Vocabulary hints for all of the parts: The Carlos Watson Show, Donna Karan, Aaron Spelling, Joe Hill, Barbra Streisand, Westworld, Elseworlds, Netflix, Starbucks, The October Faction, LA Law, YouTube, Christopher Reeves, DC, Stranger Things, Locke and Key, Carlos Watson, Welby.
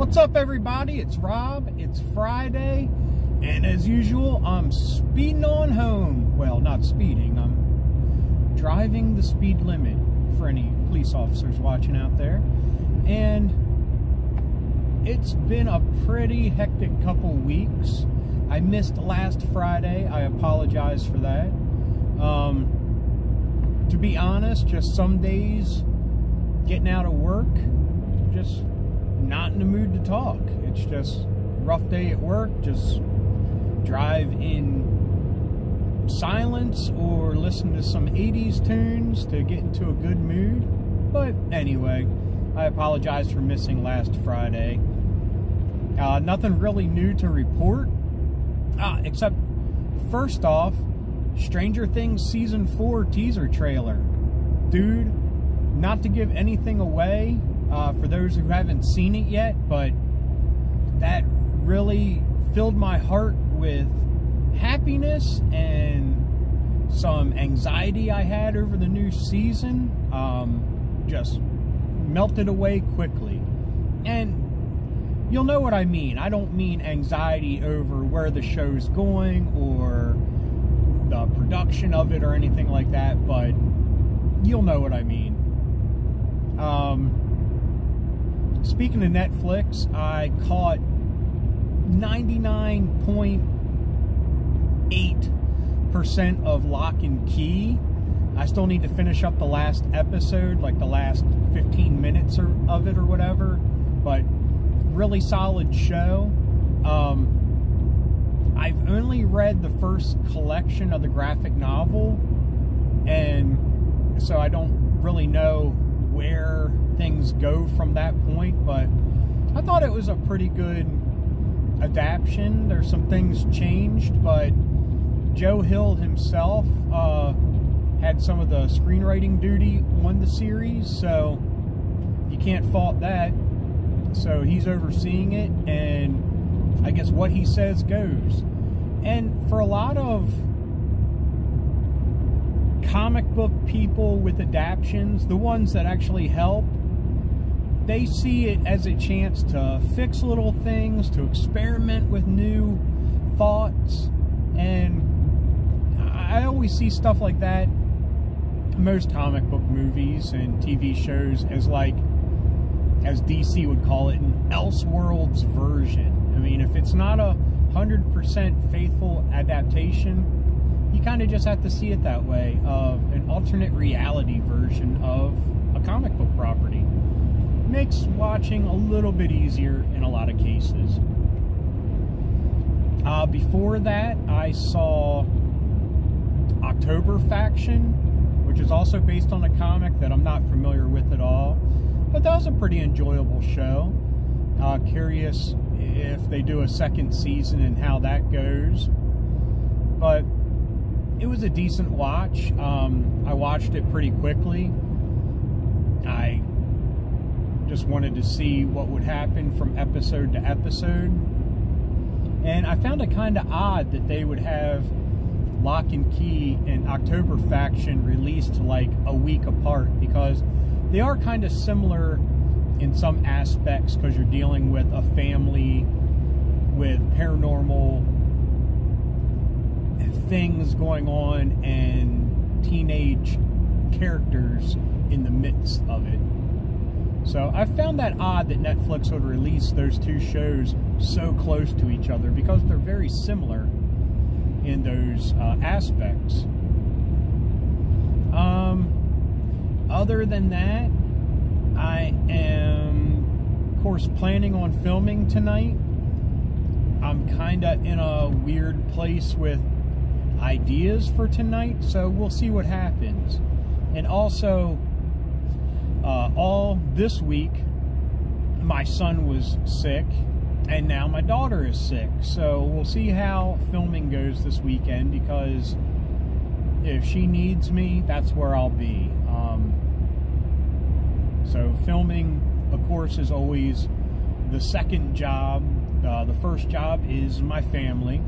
What's up, everybody? It's Rob. It's Friday, and as usual, I'm speeding on home. Well, not speeding. I'm driving the speed limit for any police officers watching out there. And it's been a pretty hectic couple weeks. I missed last Friday. I apologize for that. To be honest, just some days getting out of work, just not in the mood to talk. It's just rough day at work. Just drive in silence or listen to some 80s tunes to get into a good mood. But anyway, I apologize for missing last Friday. Nothing really new to report, except first off, Stranger Things Season 4 teaser trailer. Dude, not to give anything away for those who haven't seen it yet, but that really filled my heart with happiness and some anxiety I had over the new season. Just melted away quickly. And you'll know what I mean. I don't mean anxiety over where the show's going or the production of it or anything like that, but you'll know what I mean. Speaking of Netflix, I caught 99.8% of Locke and Key. I still need to finish up the last episode, like the last 15 minutes of it or whatever, but really solid show. I've only read the first collection of the graphic novel, and so I don't really know where things go from that point, but I thought it was a pretty good adaptation. There's some things changed, but Joe Hill himself had some of the screenwriting duty on the series, so you can't fault that. So he's overseeing it, and I guess what he says goes. And for a lot of comic book people with adaptions, the ones that actually help, they see it as a chance to fix little things, to experiment with new thoughts. And I always see stuff like that in most comic book movies and TV shows as, like, as DC would call it, an Elseworlds version. I mean, if it's not 100% faithful adaptation, you kind of just have to see it that way, of an alternate reality version of a comic book property. Makes watching a little bit easier in a lot of cases. Before that, I saw October Faction, which is also based on a comic that I'm not familiar with at all. But that was a pretty enjoyable show. Curious if they do a second season and how that goes, but it was a decent watch. I watched it pretty quickly. I just wanted to see what would happen from episode to episode, and I found it kind of odd that they would have Locke and Key and October Faction released like a week apart, because they are kind of similar in some aspects, because you're dealing with a family with paranormal things going on and teenage characters in the midst of it. So I found that odd that Netflix would release those two shows so close to each other, because they're very similar in those aspects. Other than that, I am, of course, planning on filming tonight. I'm kind of in a weird place with ideas for tonight, so we'll see what happens. And also, all this week, my son was sick, and now my daughter is sick. So we'll see how filming goes this weekend, because if she needs me, that's where I'll be. So filming, of course, is always the second job. The first job is my family.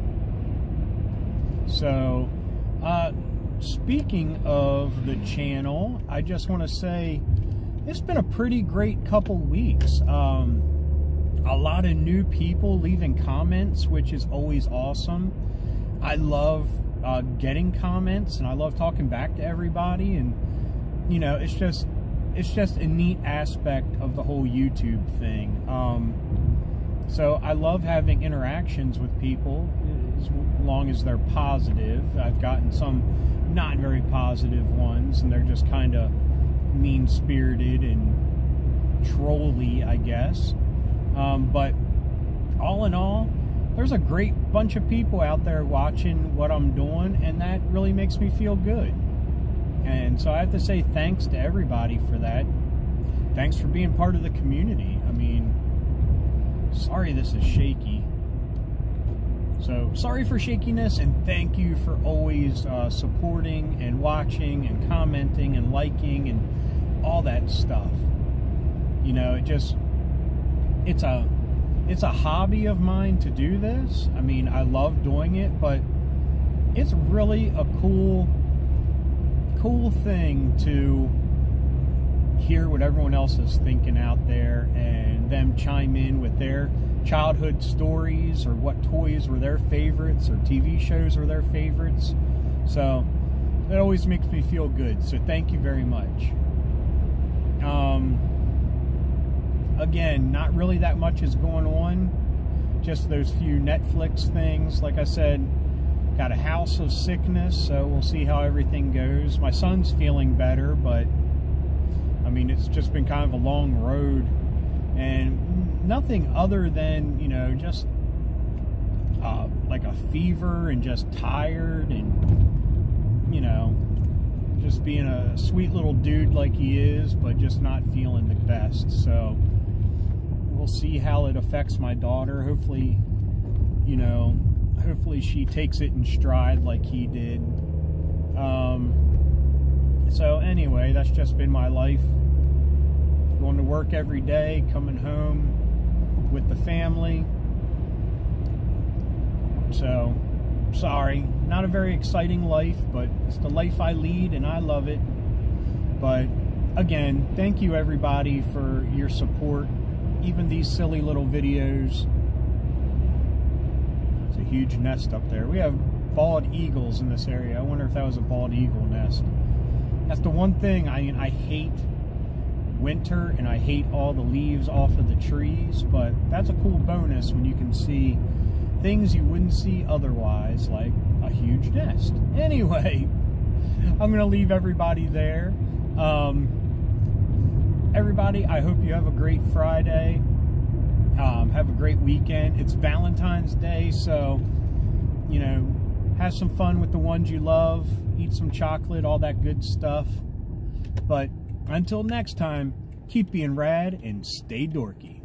So, speaking of the channel, I just want to say it's been a pretty great couple weeks. a lot of new people leaving comments, which is always awesome. I love getting comments, and I love talking back to everybody, and you know, it's just a neat aspect of the whole YouTube thing. So I love having interactions with people, as long as they're positive. I've gotten some not very positive ones, and they're just kind of mean-spirited and trolly, I guess. But all in all, there's a great bunch of people out there watching what I'm doing, and that really makes me feel good. And so I have to say thanks to everybody for that. Thanks for being part of the community. I mean, sorry this is shaky. So sorry for shakiness, and thank you for always supporting and watching and commenting and liking and all that stuff. You know, it just, it's a hobby of mine to do this. I mean, I love doing it, but it's really a cool thing to hear what everyone else is thinking out there, and them chime in with their childhood stories, or what toys were their favorites, or TV shows were their favorites. So that always makes me feel good, so thank you very much. Again, not really that much is going on, just those few Netflix things. Like I said, got a house of sickness, so we'll see how everything goes. My son's feeling better, but I mean, it's just been kind of a long road, and nothing other than, you know, just like a fever, and just tired, and you know, just being a sweet little dude like he is, but just not feeling the best. So we'll see how it affects my daughter. Hopefully, you know, hopefully she takes it in stride like he did. So anyway, that's just been my life. Going to work every day, coming home with the family. So, sorry, not a very exciting life, but it's the life I lead, and I love it. But again, thank you everybody for your support, even these silly little videos. It's a huge nest up there. We have bald eagles in this area. I wonder if that was a bald eagle nest. That's the one thing, I hate winter, and I hate all the leaves off of the trees, but that's a cool bonus when you can see things you wouldn't see otherwise, like a huge nest. Anyway, I'm gonna leave everybody there. Everybody, I hope you have a great Friday. Have a great weekend. It's Valentine's Day, so, you know, have some fun with the ones you love. Eat some chocolate, all that good stuff. But until next time, keep being rad and stay dorky.